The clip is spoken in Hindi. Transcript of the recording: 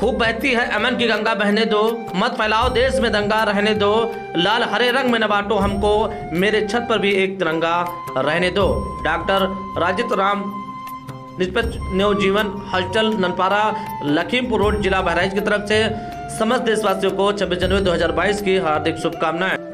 खूब बहती है अमन की गंगा बहने दो, मत फैलाओ देश में दंगा रहने दो, लाल हरे रंग में न बांटो हमको, मेरे छत पर भी एक तिरंगा रहने दो। डॉक्टर राजित राम निषाद नवजीवन हॉस्पिटल नानपारा लखीमपुर रोड जिला बहराइच की तरफ से समस्त देशवासियों को 26 जनवरी 2022 की हार्दिक शुभकामनाएं।